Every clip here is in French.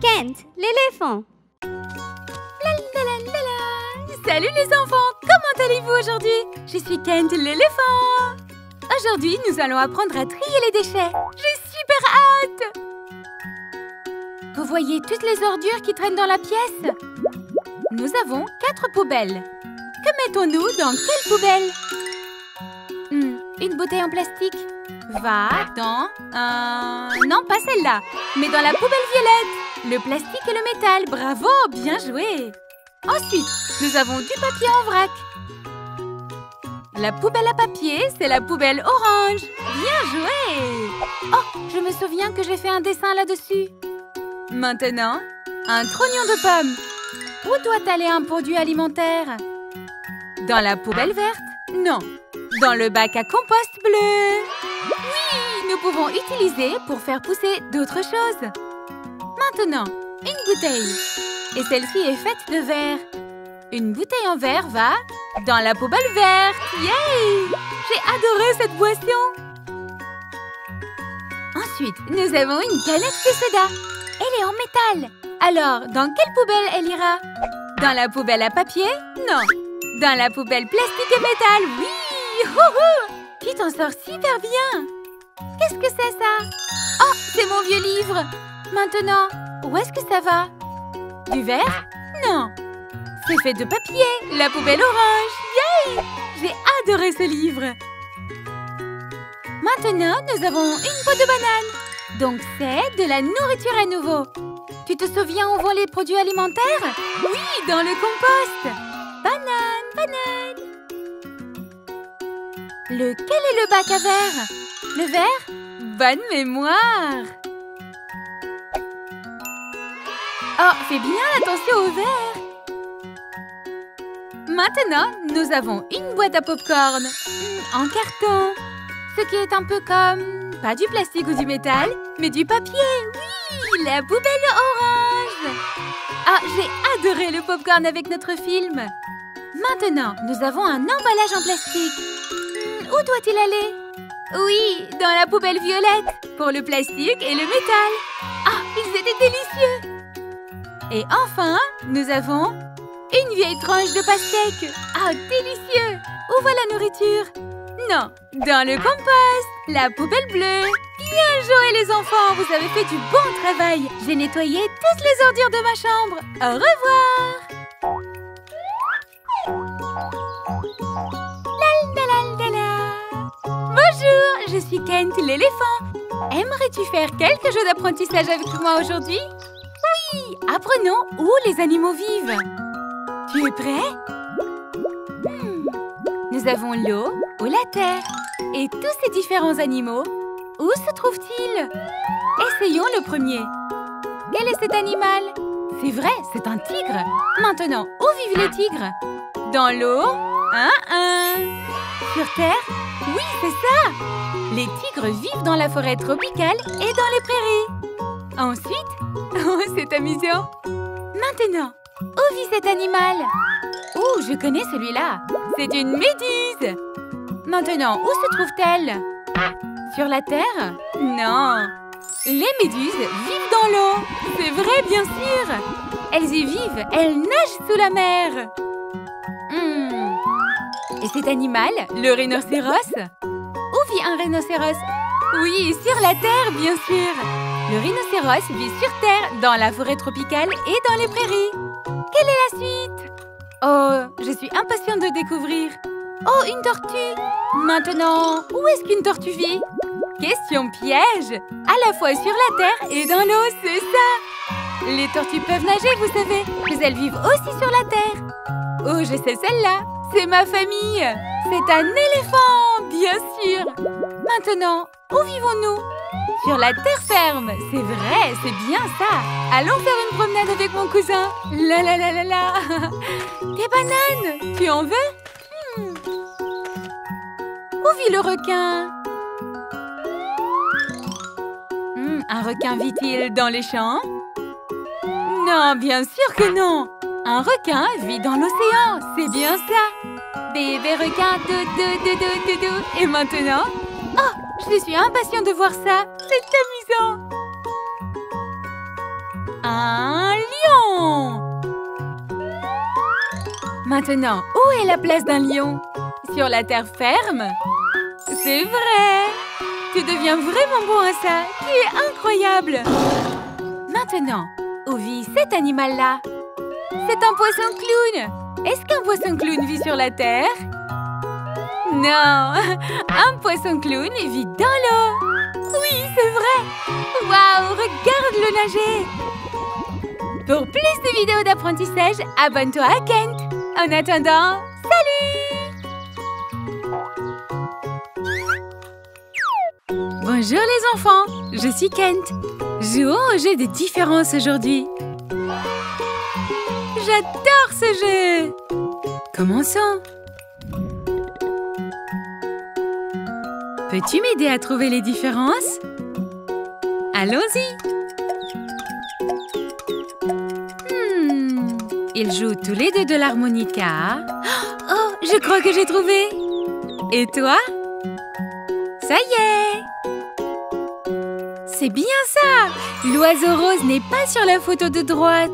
Kent l'éléphant. Salut les enfants, comment allez-vous aujourd'hui? Je suis Kent l'éléphant. Aujourd'hui, nous allons apprendre à trier les déchets. J'ai super hâte. Vous voyez toutes les ordures qui traînent dans la pièce? Nous avons 4 poubelles. Que mettons-nous dans quelle poubelle? Une bouteille en plastique. Va dans non, pas celle-là, mais dans la poubelle violette. Le plastique et le métal. Bravo, bien joué. Ensuite, nous avons du papier en vrac. La poubelle à papier, c'est la poubelle orange. Bien joué. Oh, je me souviens que j'ai fait un dessin là-dessus. Maintenant, un trognon de pommes. Où doit aller un produit alimentaire? Dans la poubelle verte? Non. Dans le bac à compost bleu. Oui, nous pouvons utiliser pour faire pousser d'autres choses. Maintenant, une bouteille. Et celle-ci est faite de verre. Une bouteille en verre va dans la poubelle verte. Yay! J'ai adoré cette boisson. Ensuite, nous avons une canette de soda. Elle est en métal. Alors, dans quelle poubelle elle ira? Dans la poubelle à papier? Non. Dans la poubelle plastique et métal? Oui! Tu t'en sors super bien. Qu'est-ce que c'est ça? Oh, c'est mon vieux livre. Maintenant, où est-ce que ça va? Du verre? Non. C'est fait de papier, la poubelle orange. Yay! J'ai adoré ce livre. Maintenant, nous avons une peau de banane. Donc c'est de la nourriture à nouveau. Tu te souviens où vont les produits alimentaires? Oui, dans le compost. Banane, banane. Lequel est le bac à verre? Le verre? Bonne mémoire! Oh, fais bien attention au verre! Maintenant, nous avons une boîte à pop-corn en carton. Ce qui est un peu comme... pas du plastique ou du métal, mais du papier. Oui, la poubelle orange! Ah, j'ai adoré le pop-corn avec notre film. Maintenant, nous avons un emballage en plastique. Où doit-il aller? Oui, dans la poubelle violette, pour le plastique et le métal. Ah, ils étaient délicieux! Et enfin, nous avons une vieille tranche de pastèque. Ah, délicieux! Où va la nourriture? Non, dans le compost, la poubelle bleue. Bien joué les enfants, vous avez fait du bon travail. J'ai nettoyé toutes les ordures de ma chambre. Au revoir! Bonjour, je suis Kent l'éléphant. Aimerais-tu faire quelques jeux d'apprentissage avec moi aujourd'hui? Oui, apprenons où les animaux vivent. Tu es prêt? Nous avons l'eau ou la terre. Et tous ces différents animaux, où se trouvent-ils? Essayons le premier. Quel est cet animal? C'est vrai, c'est un tigre. Maintenant, où vivent les tigres? Dans l'eau, Sur terre? Oui, c'est ça! Les tigres vivent dans la forêt tropicale et dans les prairies. Ensuite... Oh, c'est amusant! Maintenant, où vit cet animal? Oh, je connais celui-là! C'est une méduse! Maintenant, où se trouve-t-elle? Sur la terre? Non! Les méduses vivent dans l'eau! C'est vrai, bien sûr! Elles y vivent, elles nagent sous la mer! Et cet animal, le rhinocéros? Où vit un rhinocéros? Oui, sur la terre, bien sûr! Le rhinocéros vit sur terre, dans la forêt tropicale et dans les prairies. Quelle est la suite? Oh, je suis impatiente de découvrir. Oh, une tortue! Maintenant, où est-ce qu'une tortue vit? Question piège! À la fois sur la terre et dans l'eau, c'est ça! Les tortues peuvent nager, vous savez, mais elles vivent aussi sur la terre. Oh, je sais celle-là! C'est ma famille! C'est un éléphant, bien sûr! Maintenant, où vivons-nous? Sur la terre ferme! C'est vrai, c'est bien ça! Allons faire une promenade avec mon cousin! La la la la la! Des bananes! Tu en veux? Où vit le requin? Un requin vit-il dans les champs? Non, bien sûr que non! Un requin vit dans l'océan, c'est bien ça! Bébé requin, dou dou dou dou dou. Et maintenant... Oh, Je suis impatient de voir ça. C'est amusant. Un lion. Maintenant, où est la place d'un lion? Sur la terre ferme? C'est vrai. Tu deviens vraiment bon à ça. Tu es incroyable. Maintenant, où vit cet animal-là? C'est un poisson clown. Est-ce qu'un poisson clown vit sur la terre? Non, un poisson clown vit dans l'eau. Oui, c'est vrai. Waouh, regarde-le nager. Pour plus de vidéos d'apprentissage, abonne-toi à Kent. En attendant, salut! Bonjour les enfants, je suis Kent. Jouons au jeu des différences aujourd'hui. J'adore ce jeu! Commençons! Peux-tu m'aider à trouver les différences? Allons-y! Ils jouent tous les deux de l'harmonica. Oh, je crois que j'ai trouvé. Et toi? Ça y est! C'est bien ça! L'oiseau rose n'est pas sur la photo de droite.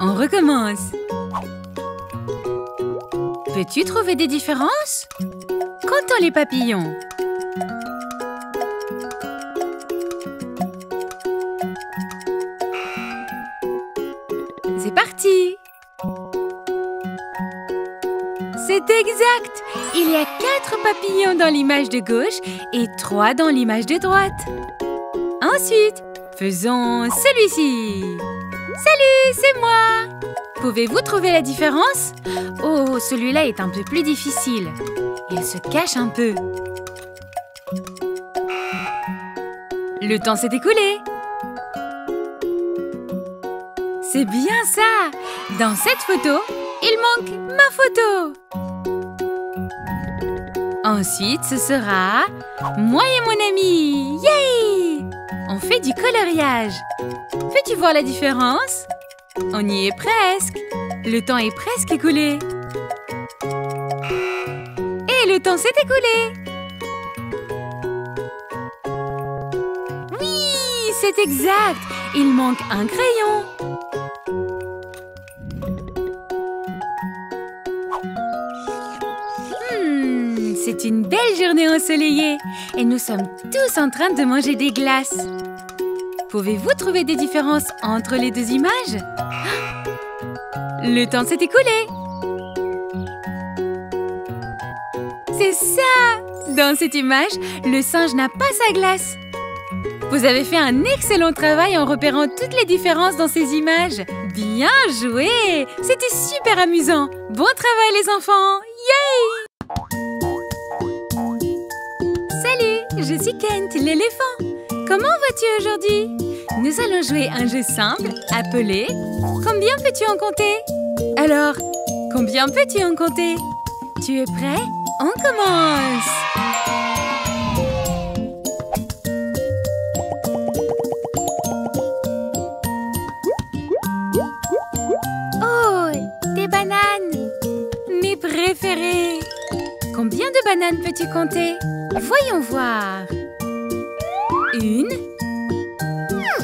On recommence. Peux-tu trouver des différences? Comptons les papillons. C'est parti! C'est exact! Il y a 4 papillons dans l'image de gauche et 3 dans l'image de droite. Ensuite, faisons celui-ci. Salut, c'est moi! Pouvez-vous trouver la différence? Oh, celui-là est un peu plus difficile. Il se cache un peu. Le temps s'est écoulé. C'est bien ça! Dans cette photo, il manque ma photo! Ensuite, ce sera moi et mon ami! Yay! On fait du coloriage! Peux-tu voir la différence? On y est presque! Le temps est presque écoulé! Et le temps s'est écoulé! Oui! C'est exact! Il manque un crayon! C'est une belle journée ensoleillée et nous sommes tous en train de manger des glaces. Pouvez-vous trouver des différences entre les deux images? Le temps s'est écoulé. C'est ça! Dans cette image, le singe n'a pas sa glace. Vous avez fait un excellent travail en repérant toutes les différences dans ces images. Bien joué! C'était super amusant. Bon travail les enfants! Yay! Je suis Kent l'éléphant. Comment vas-tu aujourd'hui? Nous allons jouer un jeu simple appelé « Combien peux-tu en compter ?» Alors, combien peux-tu en compter? Tu es prêt? On commence! Oh, des bananes! Mes préférées! Combien de bananes peux-tu compter? Voyons voir. 1,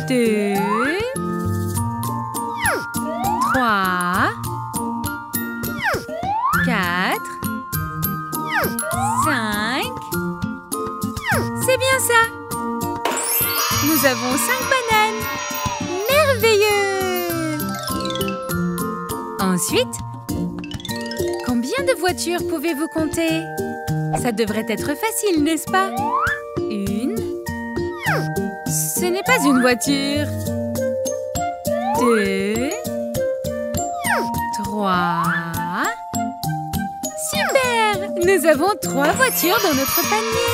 2, 3, 4, 5. C'est bien ça. Nous avons 5 bananes. Merveilleux. Ensuite, combien de voitures pouvez-vous compter? Ça devrait être facile, n'est-ce pas? Une. Ce n'est pas une voiture. 2. 3. Super! Nous avons 3 voitures dans notre panier.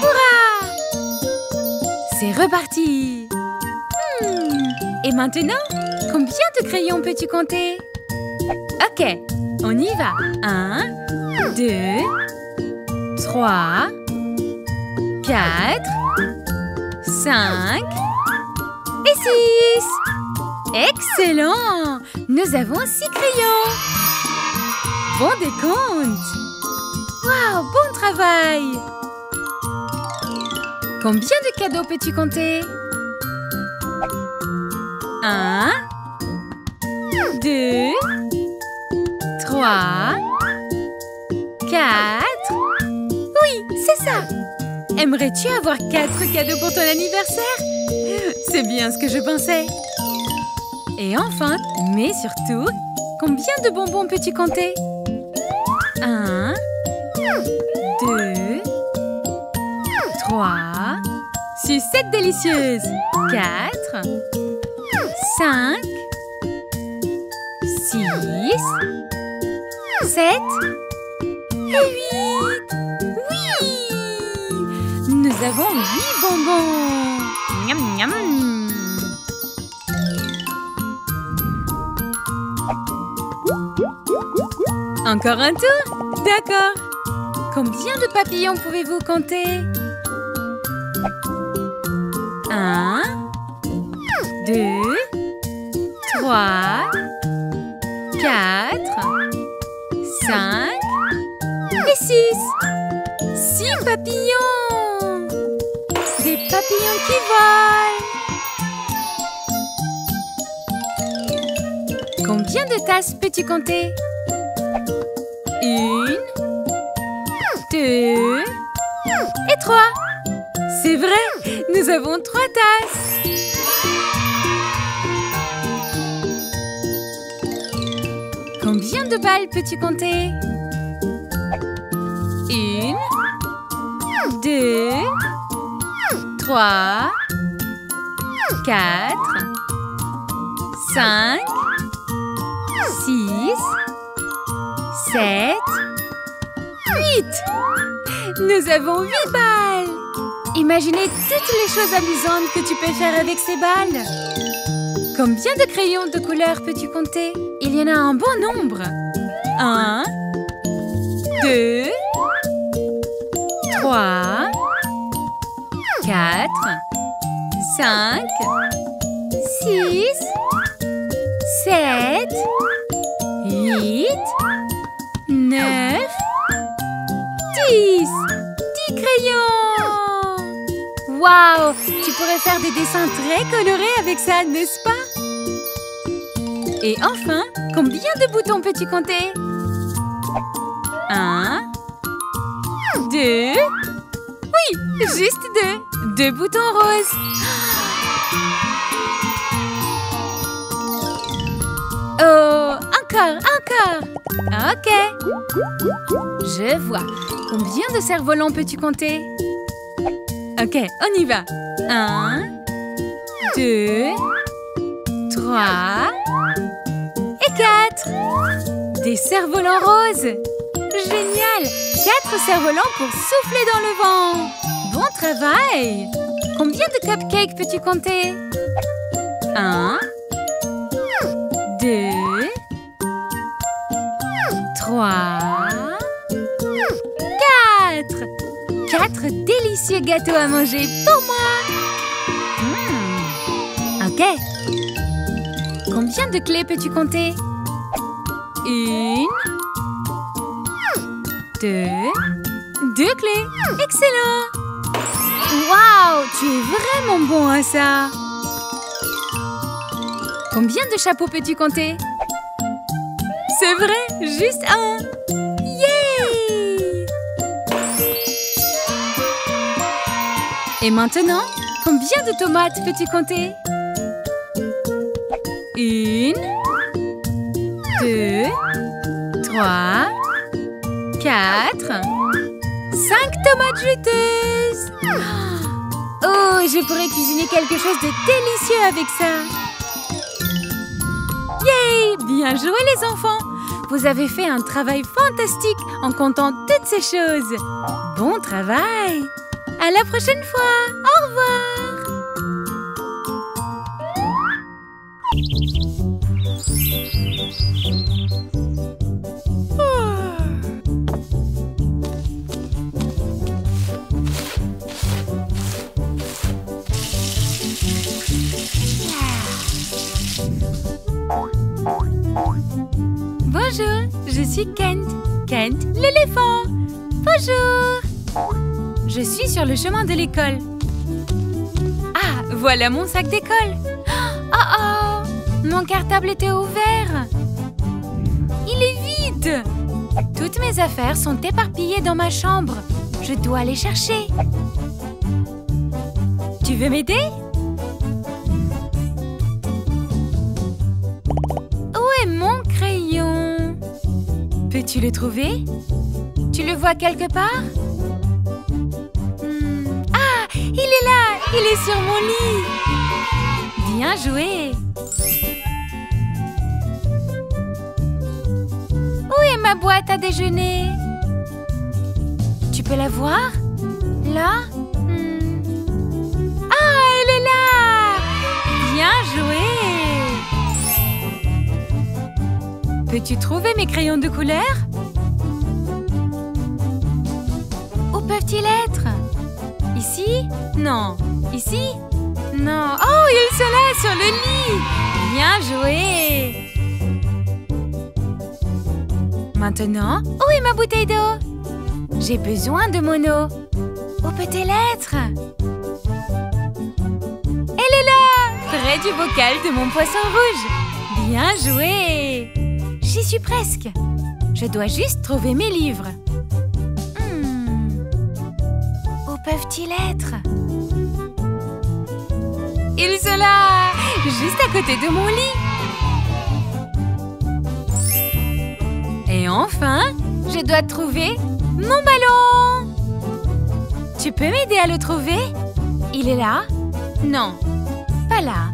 Hurrah! C'est reparti. Et maintenant, combien de crayons peux-tu compter? Ok, on y va. 1, 2, 3, 4, 5 et 6. Excellent! Nous avons 6 crayons. Bon décompte. Waouh, bon travail! Combien de cadeaux peux-tu compter? 1, 2, 3, 4... Oui, c'est ça! Aimerais-tu avoir 4 cadeaux pour ton anniversaire? C'est bien ce que je pensais! Et enfin, mais surtout, combien de bonbons peux-tu compter? 1, 2, 3... Sucettes délicieuses! 4, 5, 6, 7 et 8. Oui! Nous avons 8 bonbons. Miam, miam. Encore un tour? D'accord. Combien de papillons pouvez-vous compter? 1, 2, 3, 4, 5 et 6. 6 papillons! Des papillons qui volent! Combien de tasses peux-tu compter? 1, 2 et 3. C'est vrai, nous avons 3 tasses. Combien de balles peux-tu compter? 1, 2, 3, 4, 5, 6, 7, 8. Nous avons 8 balles. Imaginez toutes les choses amusantes que tu peux faire avec ces balles. Combien de crayons de couleur peux-tu compter? Il y en a un bon nombre. 1, 2, 3, 4, 5, 6, 7, 8, 9, 10. 10 crayons! Waouh! Tu pourrais faire des dessins très colorés avec ça, n'est-ce pas? Et enfin, combien de boutons peux-tu compter? 1, 2... Oui, juste 2. 2 boutons roses. Oh, encore. Ok. Je vois. Combien de cerfs-volants peux-tu compter? Ok, on y va. 1, 2, 3 et 4. Des cerfs-volants roses. Génial! 4 cerfs-volants pour souffler dans le vent. Bon travail! Combien de cupcakes peux-tu compter? 1, 2, 3, 4. 4 délicieux gâteaux à manger pour moi. Ok. Combien de clés peux-tu compter? 2 clés. Excellent! Waouh! Tu es vraiment bon à ça! Combien de chapeaux peux-tu compter? C'est vrai, juste 1. Yay! Et maintenant, combien de tomates peux-tu compter? 1, 2, 3, 4, 5 tomates juteuses. Oh, je pourrais cuisiner quelque chose de délicieux avec ça. Yay! Bien joué les enfants! Vous avez fait un travail fantastique en comptant toutes ces choses. Bon travail! À la prochaine fois! Au revoir! Bonjour, je suis Kent, Kent l'éléphant. Bonjour! Je suis sur le chemin de l'école. Ah, voilà mon sac d'école. Oh, mon cartable était ouvert. Il est vide. Toutes mes affaires sont éparpillées dans ma chambre. Je dois aller chercher. Tu veux m'aider? Où est mon crayon? Peux-tu le trouver? Tu le vois quelque part? Il est là! Il est sur mon lit! Bien joué! Où est ma boîte à déjeuner? Tu peux la voir? Là? Ah, elle est là! Bien joué! Peux-tu trouver mes crayons de couleur? Où peuvent-ils être? Ici? Non. Ici? Non. Oh, il se lève sur le lit! Bien joué! Maintenant, où est ma bouteille d'eau? J'ai besoin de mon eau. Où peut-elle être? Elle est là! Près du bocal de mon poisson rouge. Bien joué! J'y suis presque. Je dois juste trouver mes livres. Peuvent-ils être? Ils sont là! Juste à côté de mon lit! Et enfin, je dois trouver mon ballon! Tu peux m'aider à le trouver? Il est là? Non, pas là.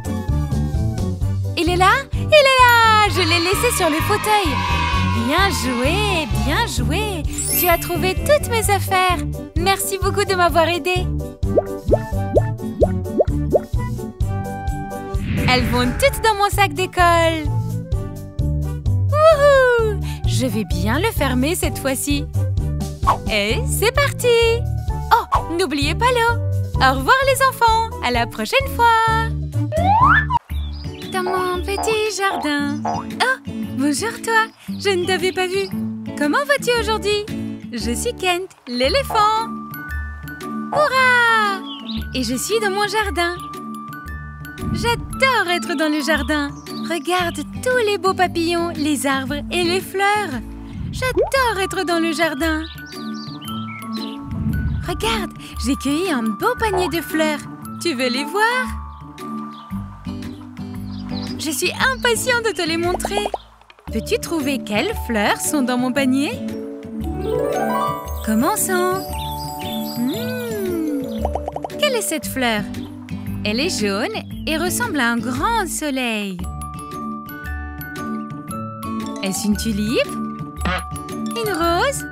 Il est là? Il est là! Je l'ai laissé sur le fauteuil! Bien joué, bien joué! Tu as trouvé toutes mes affaires! Merci beaucoup de m'avoir aidée! Elles vont toutes dans mon sac d'école! Wouhou! Je vais bien le fermer cette fois-ci! Et c'est parti! Oh, n'oubliez pas l'eau! Au revoir les enfants! À la prochaine fois! Dans mon petit jardin! Oh, bonjour toi! Je ne t'avais pas vu! Comment vas-tu aujourd'hui? Je suis Kent, l'éléphant! Hourra! Et je suis dans mon jardin. J'adore être dans le jardin. Regarde tous les beaux papillons, les arbres et les fleurs. J'adore être dans le jardin. Regarde, j'ai cueilli un beau panier de fleurs. Tu veux les voir? Je suis impatiente de te les montrer. Peux-tu trouver quelles fleurs sont dans mon panier? Commençons. Quelle est cette fleur? Elle est jaune et ressemble à un grand soleil. Est-ce une tulipe? Une rose?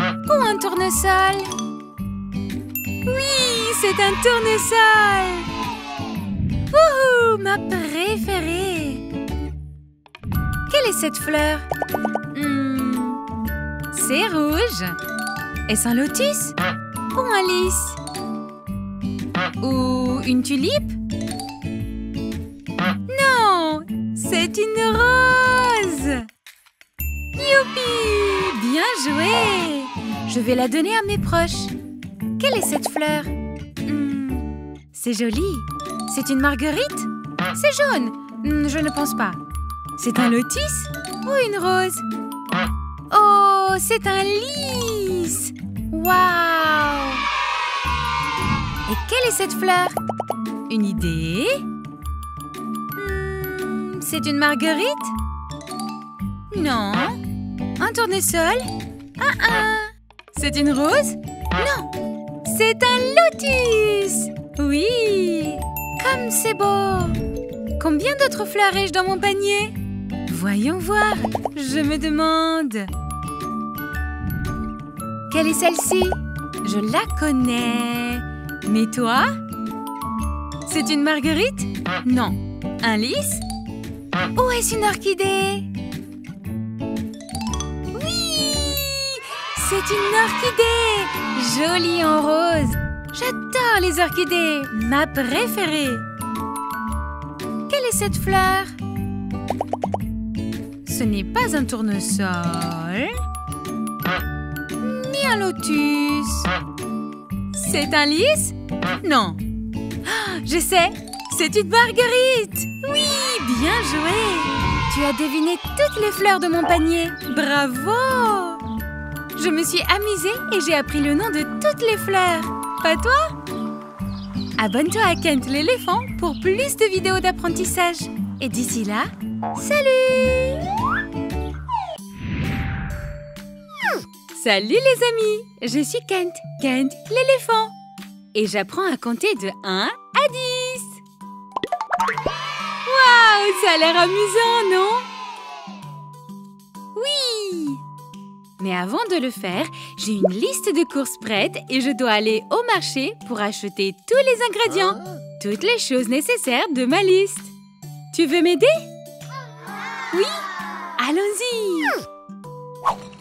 Ou un tournesol? Oui, c'est un tournesol! Wouhou, ma préférée! Quelle est cette fleur? C'est rouge. Est-ce un lotus? Ou un lys? Ou une tulipe? Non! C'est une rose! Youpi! Bien joué! Je vais la donner à mes proches. Quelle est cette fleur? C'est joli. C'est une marguerite? C'est jaune. Je ne pense pas. C'est un lotus? Ou une rose? Oh, c'est un lys! Waouh! Et quelle est cette fleur? Une idée? C'est une marguerite? Non. Un tournesol? C'est une rose? Non. C'est un lotus! Oui! Comme c'est beau! Combien d'autres fleurs ai-je dans mon panier? Voyons voir, je me demande... Quelle est celle-ci? Je la connais. Mais toi? C'est une marguerite? Non. Un lys? Ou est-ce une orchidée? Oui! C'est une orchidée! Jolie en rose. J'adore les orchidées. Ma préférée. Quelle est cette fleur? Ce n'est pas un tournesol. un lotus. C'est un lys? Non. Oh, je sais, c'est une marguerite. Oui, bien joué. Tu as deviné toutes les fleurs de mon panier. Bravo. Je me suis amusée et j'ai appris le nom de toutes les fleurs. Pas toi? Abonne-toi à Kent l'éléphant pour plus de vidéos d'apprentissage. Et d'ici là, salut! Salut les amis, je suis Kent, Kent l'éléphant. Et j'apprends à compter de 1 à 10. Waouh, ça a l'air amusant, non? Oui! Mais avant de le faire, j'ai une liste de courses prête et je dois aller au marché pour acheter tous les ingrédients, toutes les choses nécessaires de ma liste. Tu veux m'aider? Oui? Allons-y!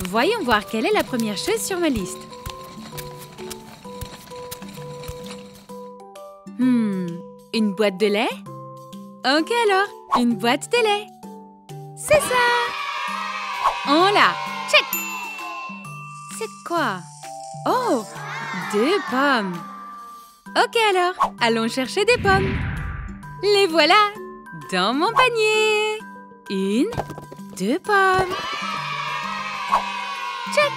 Voyons voir quelle est la première chose sur ma liste. Une boîte de lait? Ok alors, une boîte de lait. C'est ça! On l'a! Check! C'est quoi? Oh! 2 pommes! Ok alors, allons chercher des pommes. Les voilà! Dans mon panier! 1, 2 pommes! Check!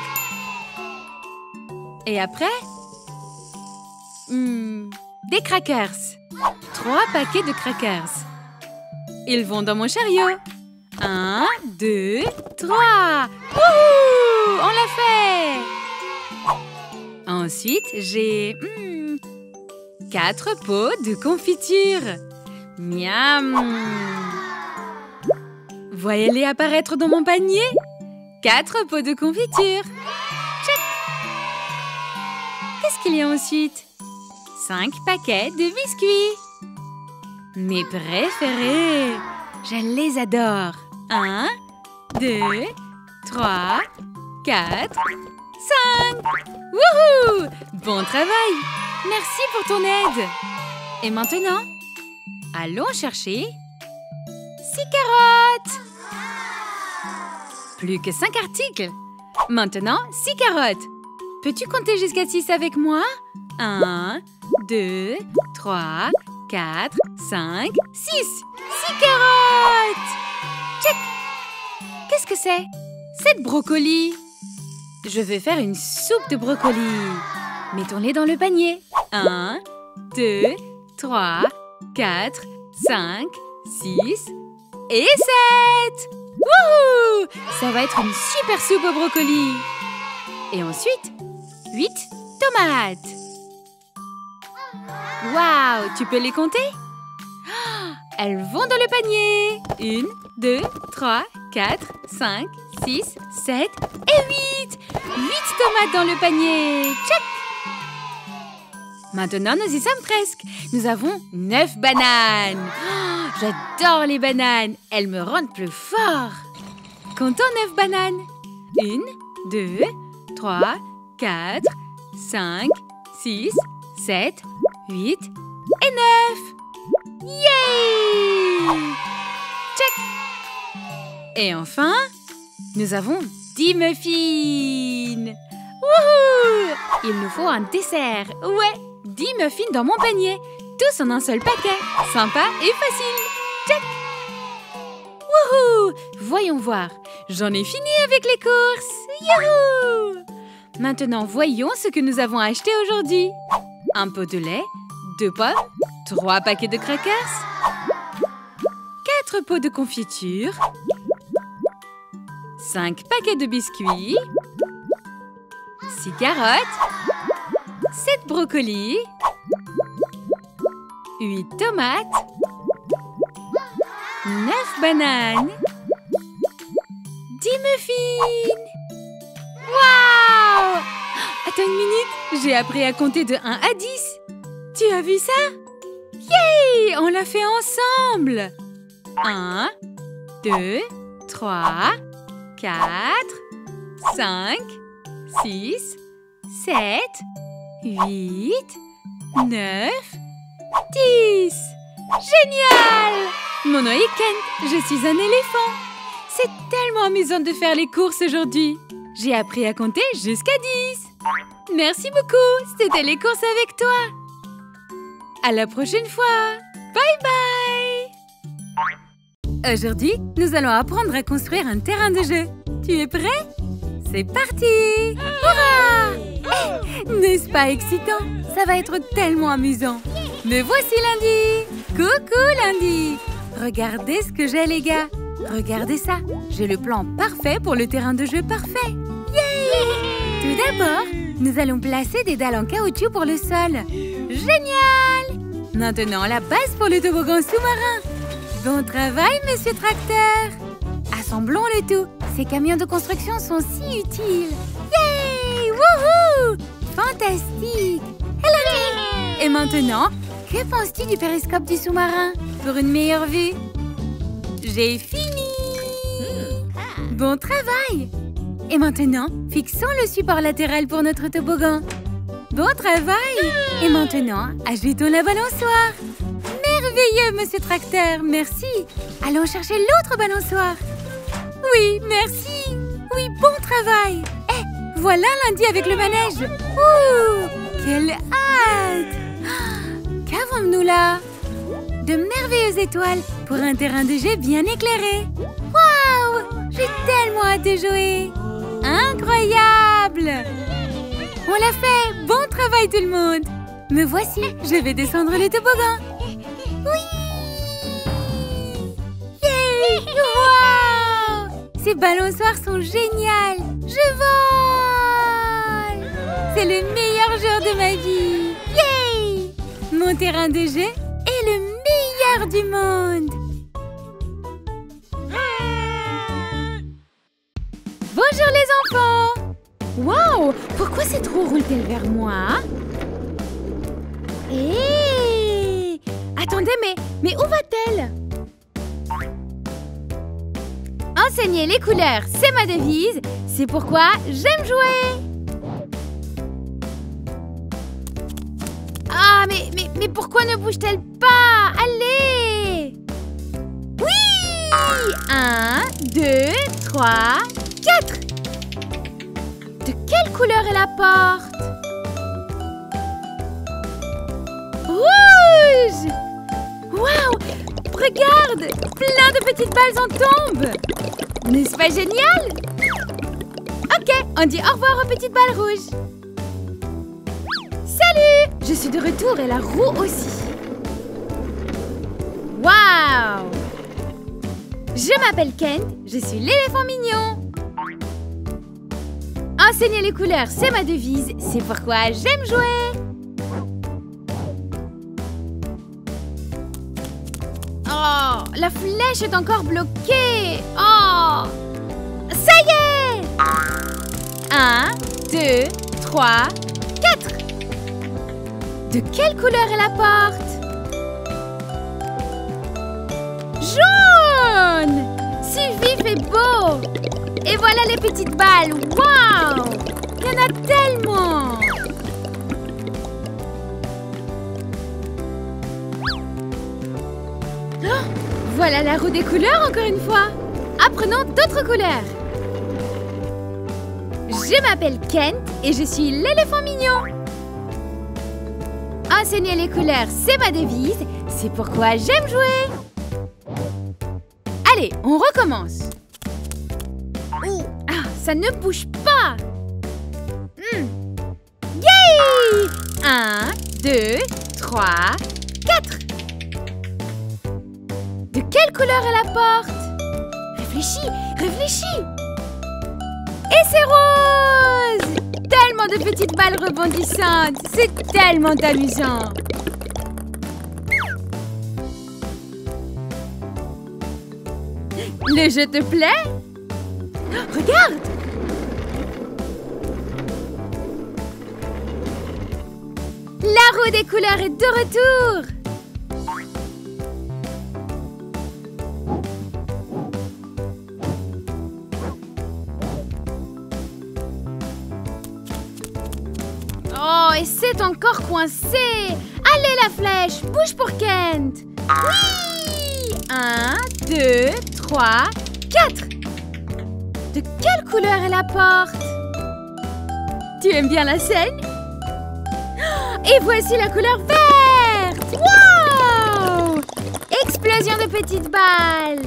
Et après? Des crackers! 3 paquets de crackers. Ils vont dans mon chariot. 1, 2, 3! Wouhou! On l'a fait! Ensuite, j'ai 4 pots de confiture. Miam! Voyez-les apparaître dans mon panier. 4 pots de confiture. Check! Qu'est-ce qu'il y a ensuite? 5 paquets de biscuits. Mes préférés. Je les adore. 1, 2, 3, 4, 5. Wouhou! Bon travail. Merci pour ton aide. Et maintenant, allons chercher 6 carottes. Plus que 5 articles. Maintenant, 6 carottes. Peux-tu compter jusqu'à 6 avec moi? 1, 2, 3, 4, 5, 6. 6 carottes. Check. Qu'est-ce que c'est? C'est de brocoli. Je vais faire une soupe de brocoli. Mettons-les dans le panier. 1, 2, 3, 4, 5, 6 et 7. Wouhou! Ça va être une super soupe au brocoli. Et ensuite, 8 tomates. Waouh! Tu peux les compter? Elles vont dans le panier. 1, 2, 3, 4, 5, 6, 7 et 8. 8 tomates dans le panier. Check! Maintenant, nous y sommes presque. Nous avons 9 bananes. Oh, j'adore les bananes. Elles me rendent plus fort. Comptons 9 bananes. 1, 2, 3, 4, 5, 6, 7, 8 et 9. Yay! Check! Et enfin, nous avons 10 muffins. Wouhou! Il nous faut un dessert. Ouais! 10 muffins dans mon panier, tous en un seul paquet. Sympa et facile. Check! Wouhou! Voyons voir. J'en ai fini avec les courses. Youhou! Maintenant, voyons ce que nous avons acheté aujourd'hui. Un pot de lait, 2 pommes, 3 paquets de crackers, 4 pots de confiture, 5 paquets de biscuits, 6 carottes, 7 brocolis, 8 tomates, 9 bananes, 10 muffins. Waouh! Attends une minute, j'ai appris à compter de 1 à 10. Tu as vu ça? Yay! On l'a fait ensemble. 1, 2, 3, 4, 5, 6, 7, 8, 9, 10. Génial! Mon nom est Kent, je suis un éléphant. C'est tellement amusant de faire les courses aujourd'hui. J'ai appris à compter jusqu'à 10. Merci beaucoup, c'était les courses avec toi. À la prochaine fois. Bye bye. Aujourd'hui, nous allons apprendre à construire un terrain de jeu. Tu es prêt? C'est parti. Hurrah! N'est-ce pas excitant? Ça va être tellement amusant. Me voici lundi. Coucou lundi. Regardez ce que j'ai les gars. Regardez ça. J'ai le plan parfait pour le terrain de jeu parfait. Yay! Tout d'abord, nous allons placer des dalles en caoutchouc pour le sol. Génial! Maintenant, la base pour le toboggan sous-marin. Bon travail, monsieur Tracteur. Assemblons le tout. Ces camions de construction sont si utiles. Yay! Wouhou! Fantastique! Hello! Et maintenant, que penses-tu du périscope du sous-marin pour une meilleure vue? J'ai fini! Bon travail! Et maintenant, fixons le support latéral pour notre toboggan. Bon travail! Et maintenant, agitons la balançoire. Merveilleux, monsieur Tracteur, merci! Allons chercher l'autre balançoire. Oui, merci! Oui, bon travail! Eh, voilà lundi avec le manège! Ouh! Quelle hâte! Qu'avons-nous là? De merveilleuses étoiles pour un terrain de jeu bien éclairé. Waouh! J'ai tellement hâte de jouer. Incroyable! On l'a fait! Bon travail tout le monde! Me voici, je vais descendre le toboggan. Oui! Yay! Wow! Ces balançoires sont géniales! Je vole! C'est le meilleur jour de ma vie! Yay! Mon terrain de jeu est le meilleur du monde! Bonjour les enfants! Wow! Pourquoi ces trous roulent-ils vers moi? Hé! Attendez, mais où va-t-elle? Enseigner les couleurs, c'est ma devise. C'est pourquoi j'aime jouer. Ah, mais pourquoi ne bouge-t-elle pas? Allez! Oui! 1, 2, 3, 4. De quelle couleur est la porte? Rouge! Waouh! Regarde! Plein de petites balles en tombent! N'est-ce pas génial? Ok, on dit au revoir aux petites balles rouges. Salut! Je suis de retour et la roue aussi. Waouh! Je m'appelle Kent, je suis l'éléphant mignon. Enseigner les couleurs, c'est ma devise, c'est pourquoi j'aime jouer. Oh, la flèche est encore bloquée. Oh, ça y est! 1, 2, 3, 4. De quelle couleur est la porte? Jaune! Si vif et beau! Et voilà les petites balles! Waouh! Il y en a tellement! Oh, voilà la roue des couleurs encore une fois! Apprenons d'autres couleurs! Je m'appelle Kent et je suis l'éléphant mignon! Enseigner les couleurs, c'est ma devise, c'est pourquoi j'aime jouer! Allez, on recommence! Ça ne bouge pas. Yay! 1, 2, 3, 4. De quelle couleur est la porte? Réfléchis, réfléchis. Et c'est rose! Tellement de petites balles rebondissantes. C'est tellement amusant. Le jeu te plaît? Oh, regarde! La roue des couleurs est de retour! Oh, et c'est encore coincé! Allez la flèche, bouge pour Kent! Oui! 1, 2, 3, 4. De quelle couleur est la porte? Tu aimes bien la scène? Et voici la couleur verte! Wow! Explosion de petites balles!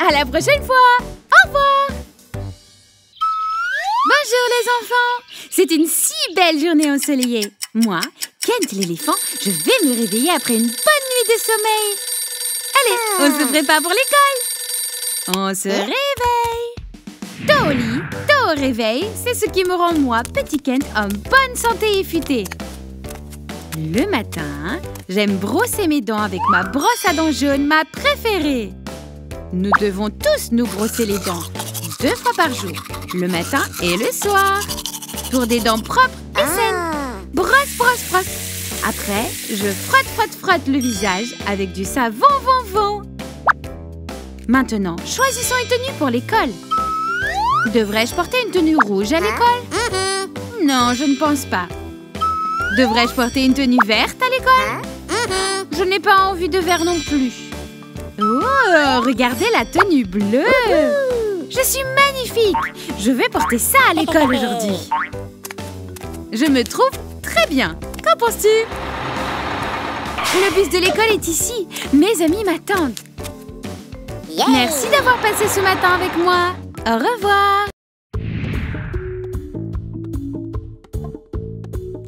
À la prochaine fois! Au revoir! Bonjour les enfants! C'est une si belle journée ensoleillée! Moi, Kent l'éléphant, je vais me réveiller après une bonne nuit de sommeil! Allez, on se prépare pour l'école! On se réveille! Tôt au lit, tôt au réveil, c'est ce qui me rend moi, petit Kent, en bonne santé et futée! Le matin, j'aime brosser mes dents avec ma brosse à dents jaune, ma préférée! Nous devons tous nous brosser les dents, 2 fois par jour, le matin et le soir, pour des dents propres et saines. Brosse, brosse, brosse. Après, je frotte, frotte, frotte le visage avec du savon, von, von. Maintenant, choisissons une tenue pour l'école. Devrais-je porter une tenue rouge à l'école? Non, je ne pense pas. Devrais-je porter une tenue verte à l'école? Je n'ai pas envie de vert non plus. Oh, regardez la tenue bleue! Je suis magnifique! Je vais porter ça à l'école aujourd'hui. Je me trouve très bien. Qu'en penses-tu? Le bus de l'école est ici. Mes amis m'attendent. Merci d'avoir passé ce matin avec moi. Au revoir!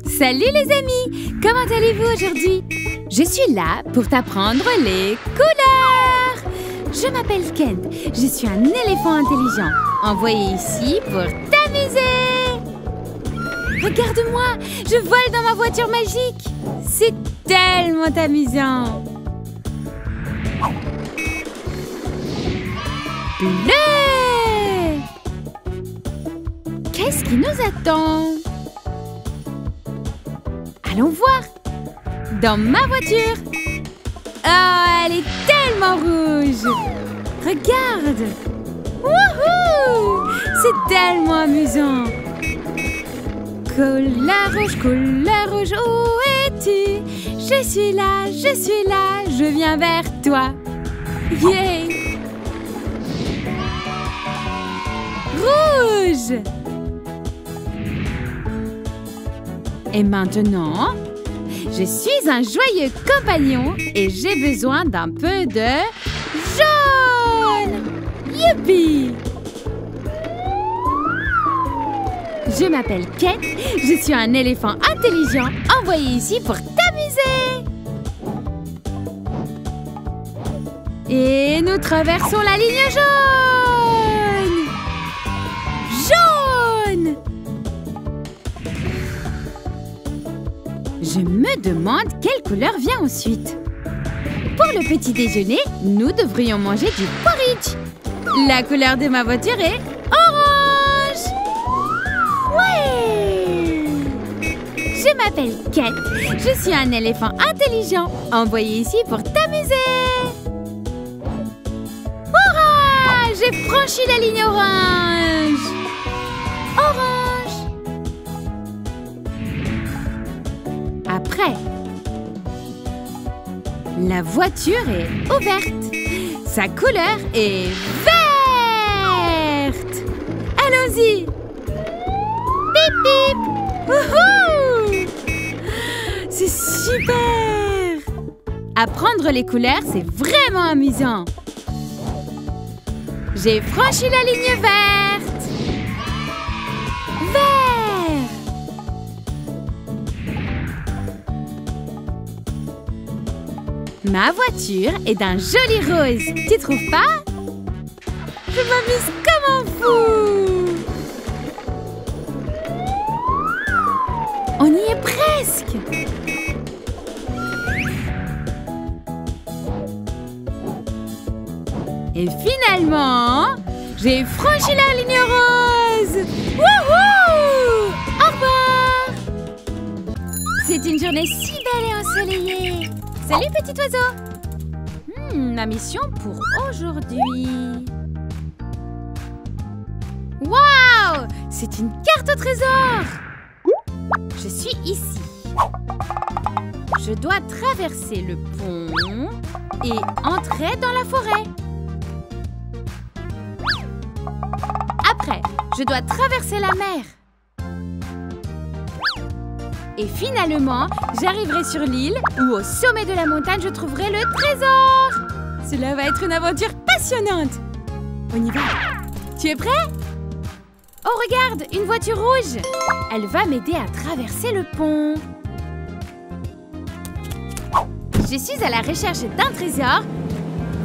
Salut les amis! Comment allez-vous aujourd'hui? Je suis là pour t'apprendre les couleurs! Je m'appelle Kent, je suis un éléphant intelligent, envoyé ici pour t'amuser! Regarde-moi, je vole dans ma voiture magique! C'est tellement amusant! Bleu! Qu'est-ce qui nous attend? Allons voir! Dans ma voiture! Oh, elle est tellement rouge! Regarde! Wouhou! C'est tellement amusant! Couleur rouge, où es-tu? Je suis là, je viens vers toi! Yeah! Rouge! Et maintenant, je suis un joyeux compagnon et j'ai besoin d'un peu de jaune! Youpi! Je m'appelle Kent, je suis un éléphant intelligent envoyé ici pour t'amuser! Et nous traversons la ligne jaune! Jaune! Je me demande quelle couleur vient ensuite. Pour le petit déjeuner, nous devrions manger du porridge. La couleur de ma voiture est orange. Ouais! Je m'appelle Kent. Je suis un éléphant intelligent, envoyé ici pour t'amuser. Hurrah! J'ai franchi la ligne orange. Orange. Après, la voiture est ouverte. Sa couleur est verte. Allons-y. Bip, bip. Wouhou! C'est super. Apprendre les couleurs, c'est vraiment amusant. J'ai franchi la ligne verte. Verte. Ma voiture est d'un joli rose, tu trouves pas? Je m'amuse comme un fou! On y est presque! Et finalement, j'ai franchi la ligne rose! Wouhou! Au revoir! C'est une journée si belle et ensoleillée! Salut, petit oiseau! Ma mission pour aujourd'hui... Waouh! C'est une carte au trésor! Je suis ici. Je dois traverser le pont et entrer dans la forêt. Après, je dois traverser la mer. Et finalement, j'arriverai sur l'île où au sommet de la montagne, je trouverai le trésor. Cela va être une aventure passionnante. On y va. Tu es prêt? Oh, regarde, une voiture rouge. Elle va m'aider à traverser le pont. Je suis à la recherche d'un trésor.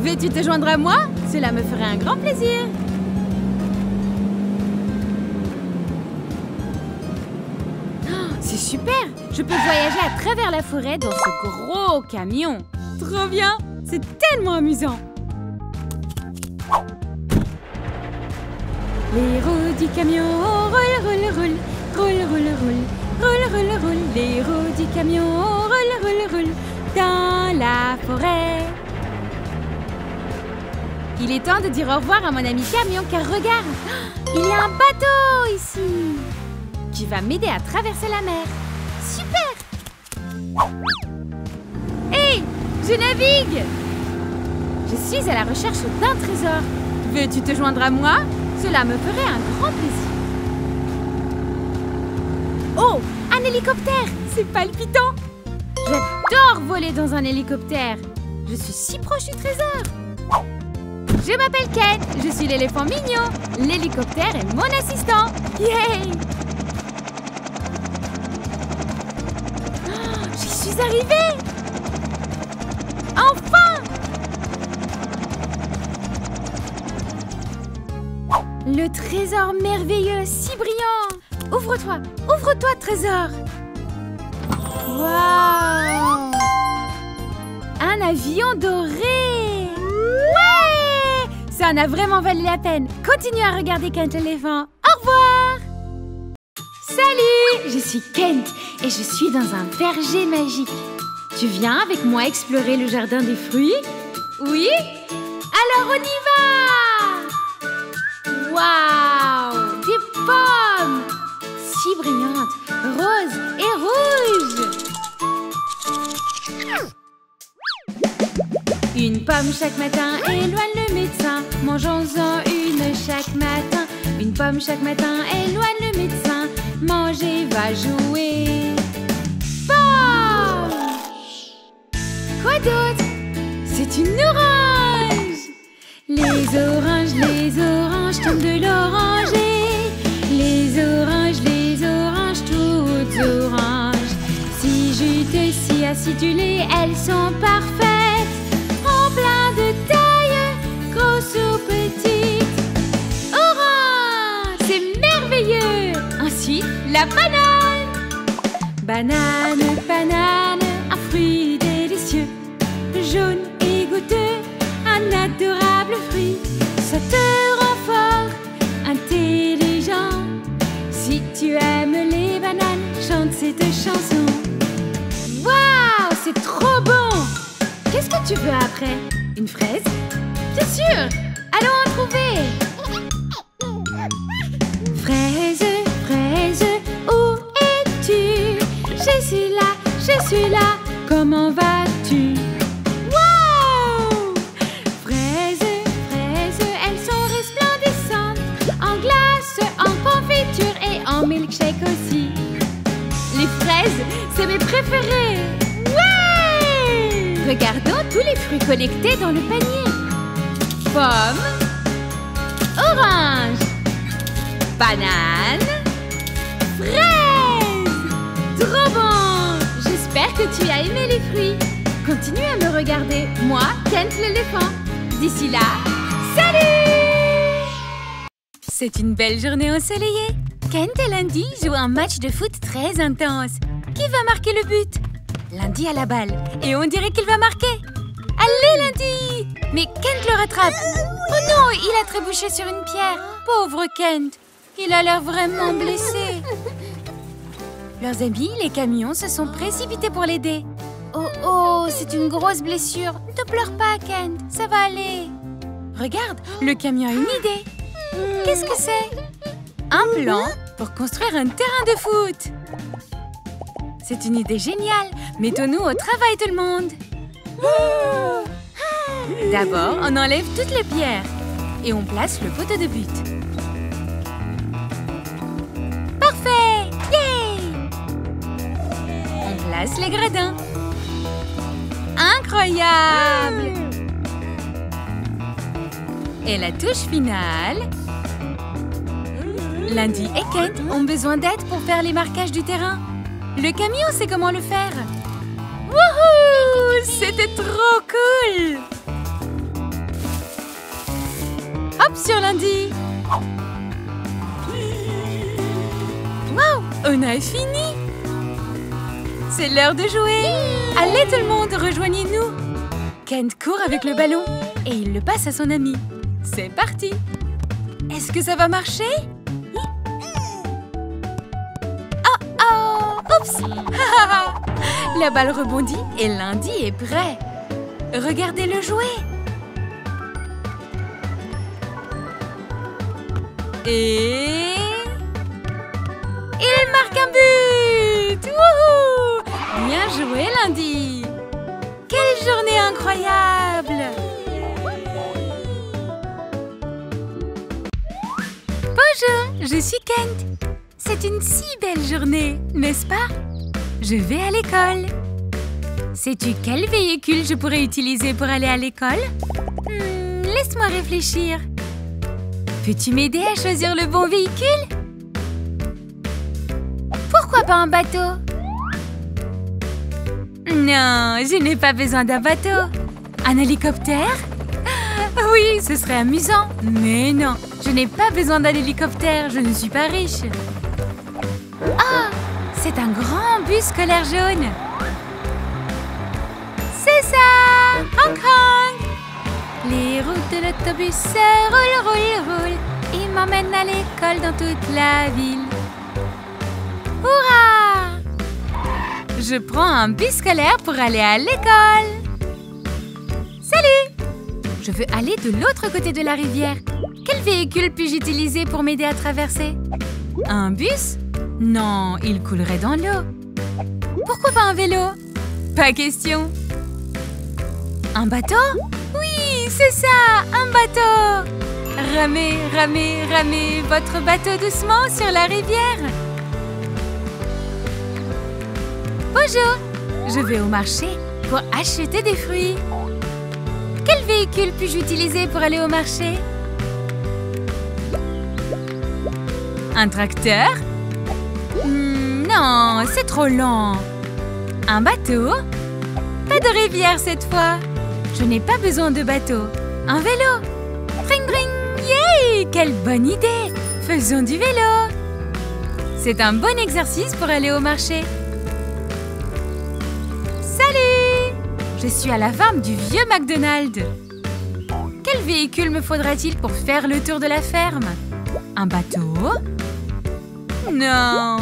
Veux-tu te joindre à moi? Cela me ferait un grand plaisir. Oh, c'est super! Je peux voyager à travers la forêt dans ce gros camion. Trop bien! C'est tellement amusant! Les roues du camion roule, roule, roule, roule, roule, roule, roule, roule, roule. Les roues du camion roule, roule, roule, dans la forêt. Il est temps de dire au revoir à mon ami camion car regarde, il y a un bateau ici. Tu vas m'aider à traverser la mer. Super! Hey, je navigue! Je suis à la recherche d'un trésor. Veux-tu te joindre à moi? Cela me ferait un grand plaisir. Oh, un hélicoptère! C'est palpitant! J'adore voler dans un hélicoptère. Je suis si proche du trésor. Je m'appelle Kent, je suis l'éléphant mignon. L'hélicoptère est mon assistant. Yay! Oh, j'y suis arrivée! Enfin! Le trésor merveilleux, si brillant! Ouvre-toi! Ouvre-toi, trésor! Waouh! Un avion doré! Ouais! Ça en a vraiment valu la peine! Continue à regarder Kent l'éléphant! Au revoir! Salut! Je suis Kent et je suis dans un verger magique. Tu viens avec moi explorer le jardin des fruits? Oui? Alors on y va! Waouh! Des pommes! Si brillantes, roses et rouges! Une pomme chaque matin éloigne le médecin. Mangeons-en une chaque matin. Une pomme chaque matin éloigne le médecin. Manger va jouer. Pomme! Quoi d'autre? C'est une orange! Les oranges tombent de l'oranger. Les oranges, toutes oranges. Si jutées, si acidulées, elles sont parfaites. En plein de taille, grosses ou petites. Orange, c'est merveilleux. Ensuite, la banane. Banane, banane, un fruit délicieux. Jaune et goûteux, un adorable fruit. Ça te rend fort, intelligent. Si tu aimes les bananes, chante cette chanson. Waouh, c'est trop bon! Qu'est-ce que tu veux après? Une fraise? Bien sûr! Allons en trouver! Fraise, fraise, où es-tu? Je suis là, je suis là. Comment vas-tu? Milkshake aussi. Les fraises, c'est mes préférées. Ouais! Regardons tous les fruits collectés dans le panier. Pomme, orange, banane, fraise. Trop bon! J'espère que tu as aimé les fruits. Continue à me regarder, moi, Kent l'éléphant. D'ici là, salut! C'est une belle journée ensoleillée. Kent et Lindy jouent un match de foot très intense. Qui va marquer le but? Lindy a la balle et on dirait qu'il va marquer. Allez Lindy! Mais Kent le rattrape. Oh non, il a trébuché sur une pierre. Pauvre Kent, il a l'air vraiment blessé. Leurs amis, les camions, se sont précipités pour l'aider. Oh oh, c'est une grosse blessure. Ne pleure pas Kent, ça va aller. Regarde, le camion a une idée. Qu'est-ce que c'est? Un plan pour construire un terrain de foot. C'est une idée géniale. Mettons-nous au travail tout le monde. D'abord, on enlève toutes les pierres et on place le poteau de but. Parfait! Yay! passe les gradins. Incroyable! Et la touche finale. Lindy et Kent ont besoin d'aide pour faire les marquages du terrain. Le camion sait comment le faire. Wouhou! C'était trop cool! Hop sur Lindy! Waouh! On a fini! C'est l'heure de jouer! Allez tout le monde, rejoignez-nous! Kent court avec le ballon et il le passe à son ami. C'est parti! Est-ce que ça va marcher? Oh oh! Oups! La balle rebondit et Lindy est prêt! Regardez-le jouer! Et... il marque un but! Wouhou! Bien joué, Lindy! Quelle journée incroyable! Bonjour, je suis Kent. C'est une si belle journée, n'est-ce pas? Je vais à l'école. Sais-tu quel véhicule je pourrais utiliser pour aller à l'école? Laisse-moi réfléchir. Peux-tu m'aider à choisir le bon véhicule? Pourquoi pas un bateau? Non, je n'ai pas besoin d'un bateau. Un hélicoptère? Oui, ce serait amusant. Mais non, je n'ai pas besoin d'un hélicoptère, je ne suis pas riche. Ah, c'est un grand bus scolaire jaune. C'est ça, Hong Kong. Les routes de l'autobus se roulent, roulent, roulent. Ils m'emmènent à l'école dans toute la ville. Hurrah! Je prends un bus scolaire pour aller à l'école. Salut! Je veux aller de l'autre côté de la rivière. Quel véhicule puis-je utiliser pour m'aider à traverser? Un bus? Non, il coulerait dans l'eau. Pourquoi pas un vélo? Pas question. Un bateau? Oui, c'est ça, un bateau! Ramez, ramez, ramez votre bateau doucement sur la rivière. Bonjour, je vais au marché pour acheter des fruits. Quel véhicule puis-je utiliser pour aller au marché? Un tracteur? Non, c'est trop lent. Un bateau? Pas de rivière cette fois. Je n'ai pas besoin de bateau. Un vélo? Tring, tring, yay! Quelle bonne idée! Faisons du vélo! C'est un bon exercice pour aller au marché. Je suis à la ferme du vieux McDonald's. Quel véhicule me faudra-t-il pour faire le tour de la ferme? Un bateau? Non.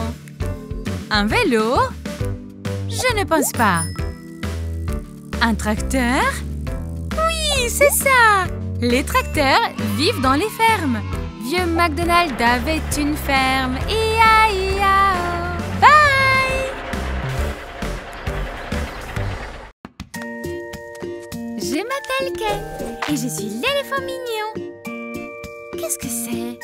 Un vélo? Je ne pense pas. Un tracteur? Oui, c'est ça! Les tracteurs vivent dans les fermes. Vieux McDonald's avait une ferme. Ia, ia, oh. Bye! Je m'appelle Kent et je suis l'éléphant mignon. Qu'est-ce que c'est?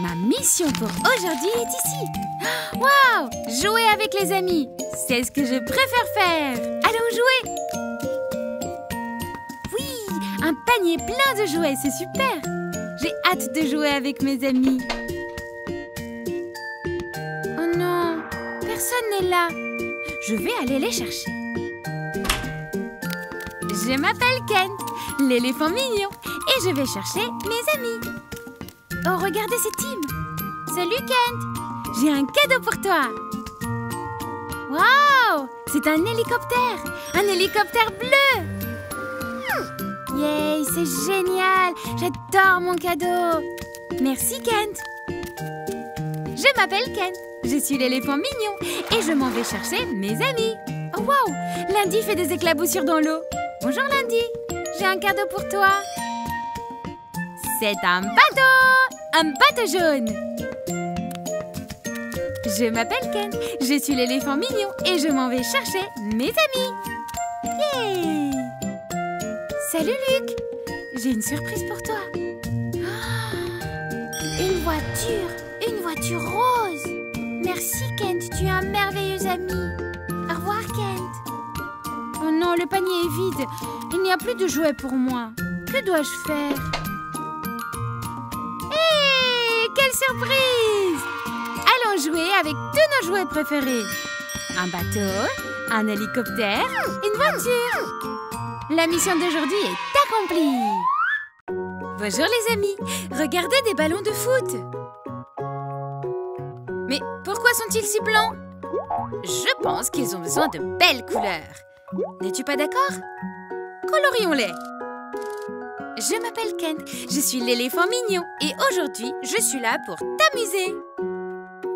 Ma mission pour aujourd'hui est ici. Waouh! Jouer avec les amis. C'est ce que je préfère faire. Allons jouer! Oui, un panier plein de jouets, c'est super. J'ai hâte de jouer avec mes amis. Personne n'est là. Je vais aller les chercher. Je m'appelle Kent, l'éléphant mignon, et je vais chercher mes amis. Oh, regardez, c'est Tim. Salut Kent, j'ai un cadeau pour toi. Waouh, c'est un hélicoptère bleu. Yay, c'est génial, j'adore mon cadeau. Merci Kent. Je m'appelle Kent. Je suis l'éléphant mignon et je m'en vais chercher mes amis. Oh, wow! Lindy fait des éclaboussures dans l'eau. Bonjour Lindy, j'ai un cadeau pour toi. C'est un bateau jaune. Je m'appelle Kent, je suis l'éléphant mignon et je m'en vais chercher mes amis. Yay! Salut Luc, j'ai une surprise pour toi. Oh, une voiture! Une voiture rose! Merci, Kent, tu es un merveilleux ami! Au revoir, Kent! Oh non, le panier est vide! Il n'y a plus de jouets pour moi! Que dois-je faire? Hé! Quelle surprise! Allons jouer avec tous nos jouets préférés! Un bateau, un hélicoptère, une voiture! La mission d'aujourd'hui est accomplie! Bonjour les amis! Regardez des ballons de foot! Mais pourquoi sont-ils si blancs? Je pense qu'ils ont besoin de belles couleurs! N'es-tu pas d'accord? Colorions-les! Je m'appelle Kent, je suis l'éléphant mignon et aujourd'hui, je suis là pour t'amuser!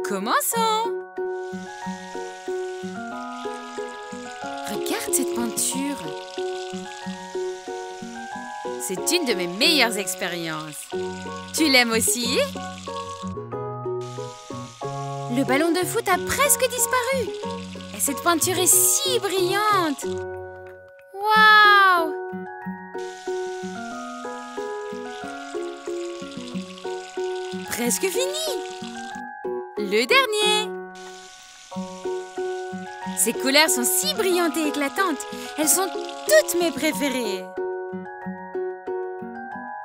Commençons! Regarde cette peinture! C'est une de mes meilleures expériences. Tu l'aimes aussi? Le ballon de foot a presque disparu. Et cette peinture est si brillante. Waouh! Presque fini. Le dernier. Ces couleurs sont si brillantes et éclatantes. Elles sont toutes mes préférées.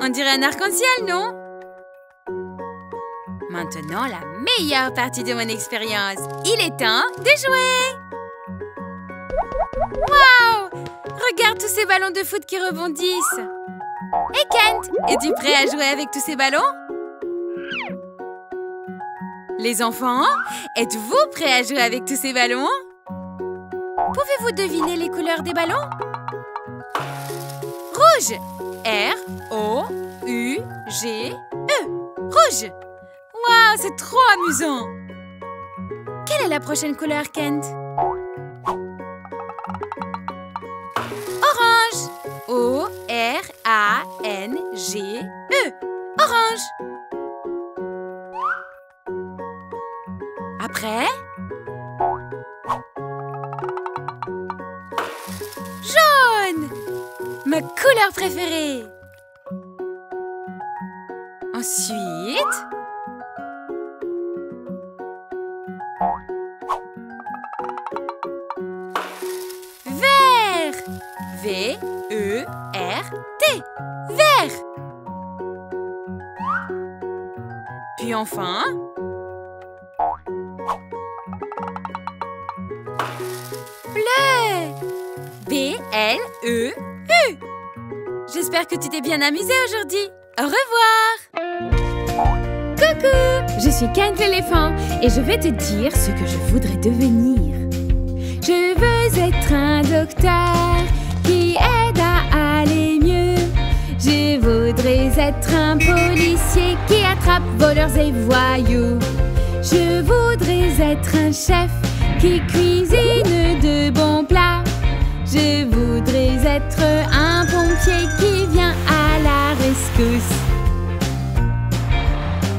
On dirait un arc-en-ciel, non? Maintenant, la meilleure partie de mon expérience. Il est temps de jouer! Waouh! Regarde tous ces ballons de foot qui rebondissent! Et Kent, es-tu prêt à jouer avec tous ces ballons? Les enfants, êtes-vous prêts à jouer avec tous ces ballons? Pouvez-vous deviner les couleurs des ballons? Rouge! R-O-U-G-E. Rouge! Waouh, c'est trop amusant! Quelle est la prochaine couleur, Kent? Orange! O-R-A-N-G-E. Orange! Après... Ma couleur préférée! Ensuite... Vert! V-E-R-T! Vert! Puis enfin... Bleu! B-L-E-U. J'espère que tu t'es bien amusé aujourd'hui. Au revoir! Coucou! Je suis Kent l'éléphant et je vais te dire ce que je voudrais devenir. Je veux être un docteur qui aide à aller mieux. Je voudrais être un policier qui attrape voleurs et voyous. Je voudrais être un chef qui cuisine de bons plats. Je voudrais être un pompier qui vient à la rescousse.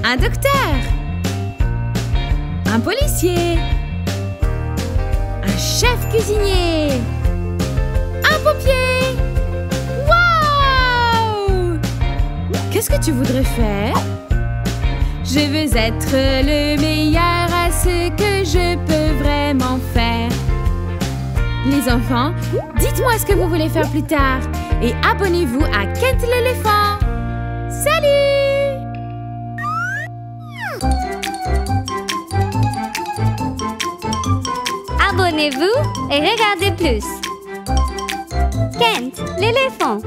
Un docteur. Un policier. Un chef cuisinier. Un pompier. Waouh! Qu'est-ce que tu voudrais faire? Je veux être le meilleur à ce que je peux vraiment faire. Les enfants, dites-moi ce que vous voulez faire plus tard et abonnez-vous à Kent l'éléphant. Salut! Abonnez-vous et regardez plus. Kent l'éléphant.